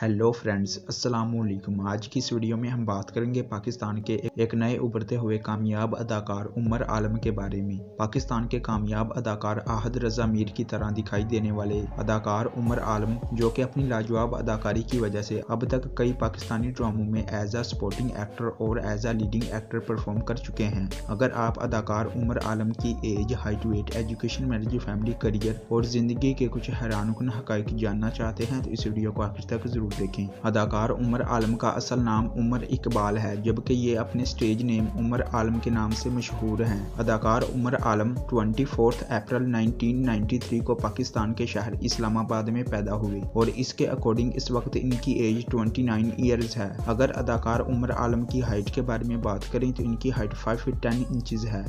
Hello friends, अस्सलाम वालेकुम। आज की इस वीडियो में हम बात करेंगे पाकिस्तान के एक नए उभरते हुए कामयाब अदाकार उमर आलम के बारे में। पाकिस्तान के कामयाब अदाकार आहद रजा मीर की तरह दिखाई देने वाले अदाकार उमर आलम, जो कि अपनी लाजवाब अदाकारी की वजह से अब तक कई पाकिस्तानी ड्रामों में एज अ सपोर्टिंग एक्टर और as a leading actor perform कर चुके हैं। अगर आप अदाकार उमर आलम की age, height, weight, education, marriage, family, career और जिंदगी के कुछ हैरानकुन हक़ाइक़ जानना चाहते हैं तो इस वीडियो को आखिर तक जरूर देखें। अदाकार उमर आलम का असल नाम उमर इकबाल है, जबकि ये अपने स्टेज नेम उमर आलम के नाम से मशहूर हैं। अदाकार उमर आलम 24 अप्रैल 1993 को पाकिस्तान के शहर इस्लामाबाद में पैदा हुए और इसके अकॉर्डिंग इस वक्त इनकी एज 29 ईयर्स है। अगर अदाकार उमर आलम की हाइट के बारे में बात करें तो इनकी हाइट 5 फीट 10 इंचज़ है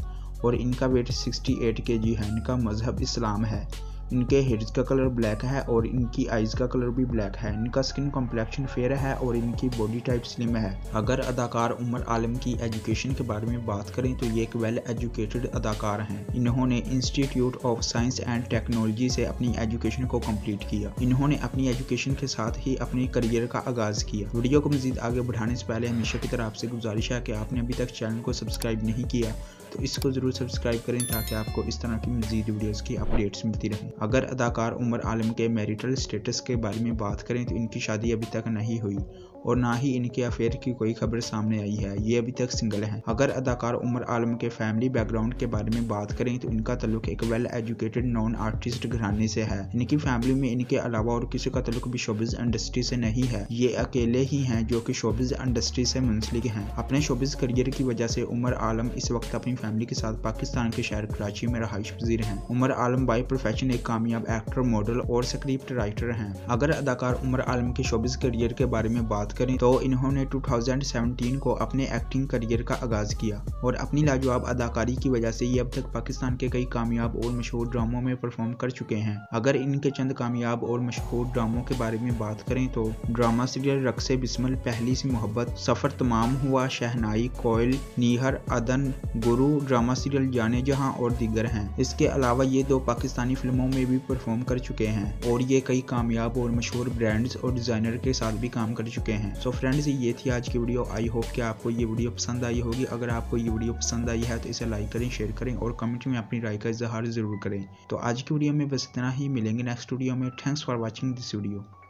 और इनका वेट 68 kg है। इनका मजहब इस्लाम है। इनके हेयर्स का कलर ब्लैक है और इनकी आइज़ का कलर भी ब्लैक है। इनका स्किन कॉम्प्लेक्शन फेयर है और इनकी बॉडी टाइप स्लिम है। अगर अदाकार उमर आलम की एजुकेशन के बारे में बात करें तो ये एक वेल एजुकेटेड अदाकार हैं। इन्होंने institute of science and technology से अपनी एजुकेशन को कंप्लीट किया। इन्होंने अपनी एजुकेशन के साथ ही अपने करियर का आगाज़ किया। वीडियो को मज़ीद आगे बढ़ाने से पहले हमेशा की तरह आपसे गुजारिश है कि आपने अभी तक चैनल को सब्सक्राइब नहीं किया तो इसको ज़रूर सब्सक्राइब करें ताकि आपको इस तरह की मज़ीद वीडियोज़ की अपडेट्स मिलती रहें। अगर अदाकार उमर आलम के मैरिटल स्टेटस के बारे में बात करें तो इनकी शादी अभी तक नहीं हुई और ना ही इनके अफेयर की कोई खबर सामने आई है। ये अभी तक सिंगल हैं। अगर अदाकार उमर आलम के फैमिली बैकग्राउंड के बारे में बात करें तो इनका ताल्लुक एक वेल एजुकेटेड नॉन आर्टिस्ट घराने से है। इनकी फैमिली में इनके अलावा और किसी का ताल्लुक भी शोबिज़ इंडस्ट्री से नहीं है। ये अकेले ही हैं जो कि शोबिज़ इंडस्ट्री से मुंसलिक हैं। अपने शोबिज़ करियर की वजह से उमर आलम इस वक्त अपनी फैमिली के साथ पाकिस्तान के शहर कराची में रहाइश पज़ीर हैं। उमर आलम बाई प्रोफेशन एक कामयाब एक्टर, मॉडल और स्क्रिप्ट राइटर हैं। अगर अदाकार उमर आलम के शोबिज़ करियर के बारे में बात करें तो इन्होंने 2017 को अपने एक्टिंग करियर का आगाज़ किया और अपनी लाजवाब अदाकारी की वजह से ये अब तक पाकिस्तान के कई कामयाब और मशहूर ड्रामों में परफॉर्म कर चुके हैं। अगर इनके चंद कामयाब और मशहूर ड्रामों के बारे में बात करें तो ड्रामा सीरियल रक्से बिस्मल, पहली सी मोहब्बत, सफर तमाम हुआ, शहनाई, कोयल, नीहर अदन, गुरु, ड्रामा सीरियल जाने जहाँ और दीगर हैं। इसके अलावा ये दो पाकिस्तानी फिल्मों में भी परफॉर्म कर चुके हैं और ये कई कामयाब और मशहूर ब्रांड्स और डिज़ाइनर के साथ भी काम कर चुके हैं। सो फ्रेंड्स, ये थी आज की वीडियो। आई होप कि आपको ये वीडियो पसंद आई होगी। अगर आपको ये वीडियो पसंद आई है तो इसे लाइक करें, शेयर करें और कमेंट में अपनी राय का इजहार जरूर करें। तो आज की वीडियो में बस इतना ही। मिलेंगे नेक्स्ट वीडियो में। Thanks for watching this video.